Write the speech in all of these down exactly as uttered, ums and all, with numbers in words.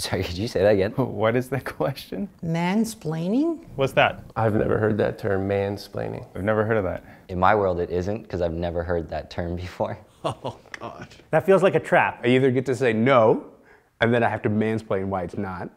Sorry, could you say that again? What is the question? Mansplaining? What's that? I've never heard that term, mansplaining. I've never heard of that. In my world, it isn't, because I've never heard that term before. Oh, God. That feels like a trap. I either get to say no, and then I have to mansplain why it's not,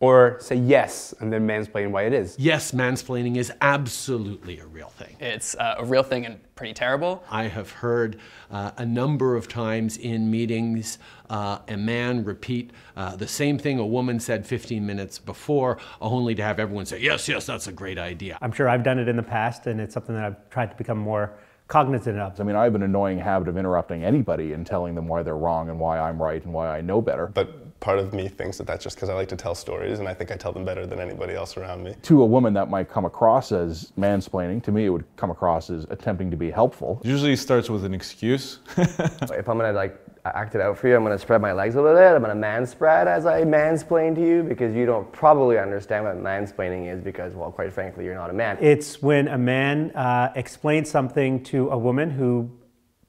or say yes, and then mansplain why it is. Yes, mansplaining is absolutely a real thing. It's uh, a real thing and pretty terrible. I have heard uh, a number of times in meetings uh, a man repeat uh, the same thing a woman said fifteen minutes before, only to have everyone say, yes, yes, that's a great idea. I'm sure I've done it in the past, and it's something that I've tried to become more cognizant of. I mean, I have an annoying habit of interrupting anybody and telling them why they're wrong and why I'm right and why I know better. But part of me thinks that that's just because I like to tell stories, and I think I tell them better than anybody else around me. To a woman, that might come across as mansplaining. To me, it would come across as attempting to be helpful. Usually it starts with an excuse. If I'm gonna like act it out for you, I'm gonna spread my legs a little bit, I'm gonna manspread as I mansplain to you, because you don't probably understand what mansplaining is because, well, quite frankly, you're not a man. It's when a man uh, explains something to a woman who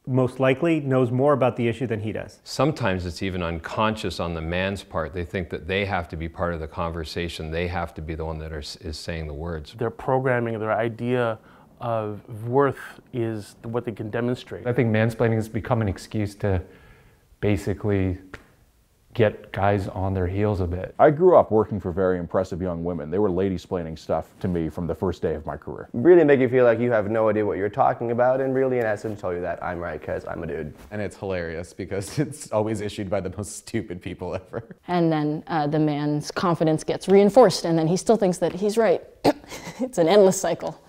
most likely knows more about the issue than he does. Sometimes it's even unconscious on the man's part. They think that they have to be part of the conversation. They have to be the one that are, is saying the words. Their programming, their idea of worth is what they can demonstrate. I think mansplaining has become an excuse to basically get guys on their heels a bit. I grew up working for very impressive young women. They were lady-splaining stuff to me from the first day of my career. Really make you feel like you have no idea what you're talking about, and really in essence tell you that I'm right because I'm a dude. And it's hilarious because it's always issued by the most stupid people ever. And then uh, the man's confidence gets reinforced, and then he still thinks that he's right. It's an endless cycle.